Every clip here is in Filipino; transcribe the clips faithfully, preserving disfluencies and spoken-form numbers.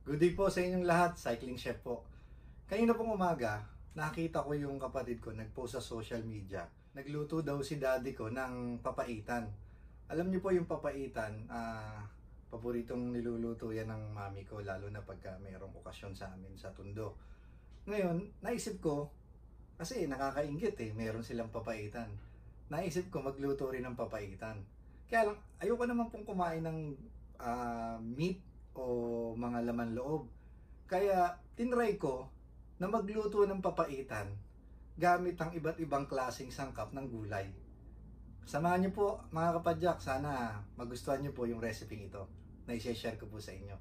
Good day po sa inyong lahat, Cycling Chef po. Kanina pong umaga, nakita ko yung kapatid ko nagpost sa social media. Nagluto daw si daddy ko ng papaitan. Alam niyo po yung papaitan, uh, paboritong niluluto yan ng mami ko, lalo na pagka mayroong okasyon sa amin sa Tondo. Ngayon, naisip ko, kasi nakakaingit eh, mayroon silang papaitan. Naisip ko magluto rin ng papaitan. Kaya lang, ayoko naman pong kumain ng uh, meat o mga laman loob. Kaya tinry ko na magluto ng papaitan gamit ang iba't ibang klaseng sangkap ng gulay. Samahan niyo po mga kapadyak, sana magustuhan niyo po yung recipe ito na i-share ko po sa inyo.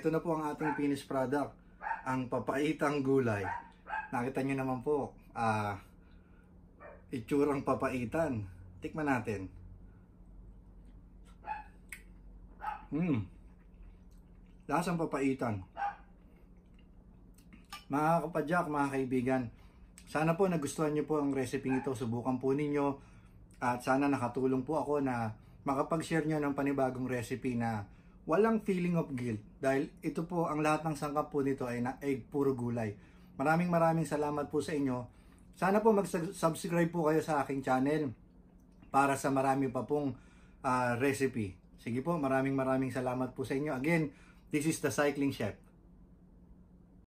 Ito na po ang ating finished product, ang papaitang gulay. Nakita nyo naman po, ah, itsurang papaitan. Tikman natin. Hmm. Lasang papaitan. Mga kapadyak, mga kaibigan, sana po nagustuhan nyo po ang recipe ito. Subukan po ninyo at sana nakatulong po ako na makapag-share nyo ng panibagong recipe na walang feeling of guilt, dahil ito po ang lahat ng sangkap po nito ay na egg puro gulay. Maraming maraming salamat po sa inyo. Sana po mag-subscribe po kayo sa aking channel para sa marami pa pong uh, recipe. Sige po, maraming maraming salamat po sa inyo. Again, this is the Cycling Chef.